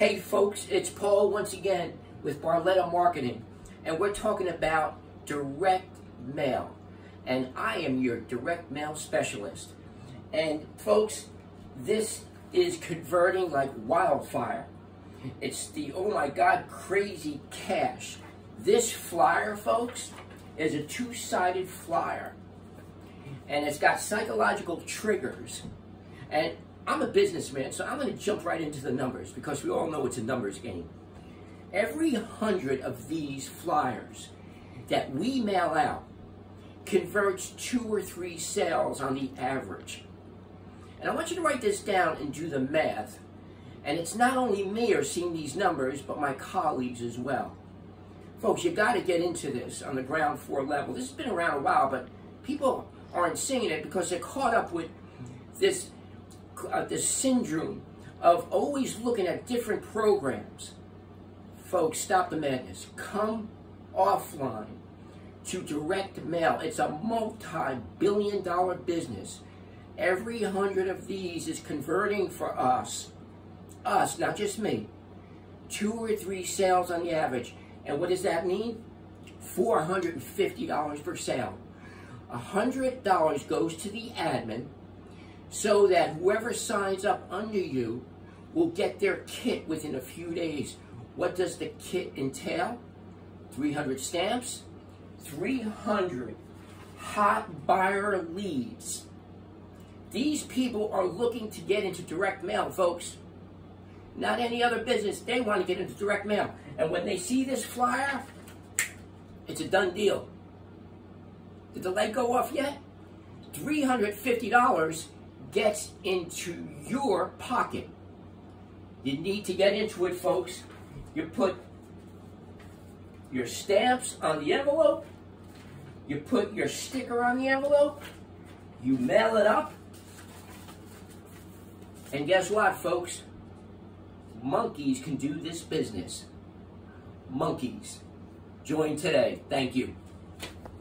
Hey folks, it's Paul once again with Barletta Marketing, and we're talking about direct mail, and I am your direct mail specialist. And folks, this is converting like wildfire. It's the, oh my God, crazy cash. This flyer, folks, is a two-sided flyer, and it's got psychological triggers. And I'm a businessman, so I'm going to jump right into the numbers because we all know it's a numbers game. Every 100 of these flyers that we mail out converts 2 or 3 sales on the average. And I want you to write this down and do the math. And it's not only me who's seeing these numbers, but my colleagues as well. Folks, you got to get into this on the ground floor level. This has been around a while, but people aren't seeing it because they're caught up with this syndrome of always looking at different programs. Folks, stop the madness. Come offline to direct mail. It's a multi-billion dollar business. Every 100 of these is converting for us, not just me, 2 or 3 sales on the average. And what does that mean? $450 per sale. $100 goes to the admin, so that whoever signs up under you will get their kit within a few days. What does the kit entail? 300 stamps, 300 hot buyer leads. These people are looking to get into direct mail, folks. Not any other business. They want to get into direct mail. And when they see this flyer, it's a done deal. Did the light go off yet? $350 gets into your pocket. You need to get into it, folks. You put your stamps on the envelope, you put your sticker on the envelope, you mail it up, and guess what, folks? Monkeys can do this business. Monkeys. Join today. Thank you.